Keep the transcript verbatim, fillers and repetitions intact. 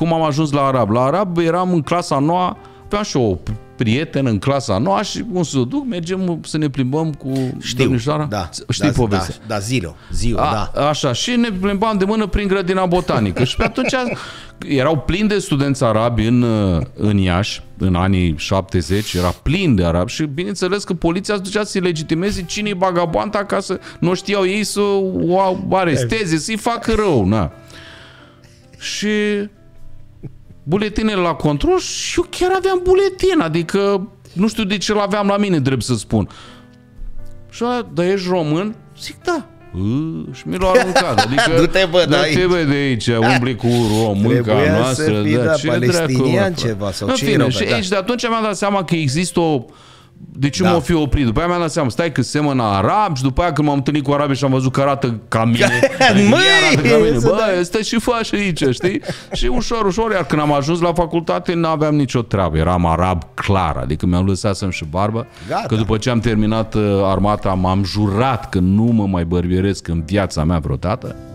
Cum am ajuns la arab? La arab eram în clasa noua, aveam și o prietenă în clasa noua și cum să o duc, mergem să ne plimbăm cu domnișoara. Da, știi da, povestea. Da, da zilo, ziua, A, da. Așa, și ne plimbam de mână prin grădina botanică. Și pe atunci erau plini de studenți arabi în, în Iași, în anii șaptezeci, era plin de arabi și bineînțeles că poliția se ducea să-i legitimeze cine-i bagaboanta ca să nu știau ei să o aresteze, să-i facă rău. Na. Și buletinele la control și eu chiar aveam buletin, adică nu știu de ce l-aveam la mine, drept să spun. Și da, ești român? Zic, da. Uu, și mi l-au aruncat. Adică, du-te, bă, da, du-te, bă, de aici, umbli cu românca noastră. Trebuia să fii, da, ce palestinian ceva sau ce era. Și aici, de atunci mi-am dat seama că există o... De ce da. m-o fi oprit? După aia mi-am dat seama, stai că semănă arab și după aia când m-am întâlnit cu arabi și am văzut că arată ca mine. Măi! Bă, stai și faci aici, știi? Și ușor, ușor, iar când am ajuns la facultate n-aveam nicio treabă, eram arab clar, adică mi-am lăsat să-mi și barbă, gata. Că după ce am terminat armata m-am jurat că nu mă mai bărbieresc în viața mea vreodată.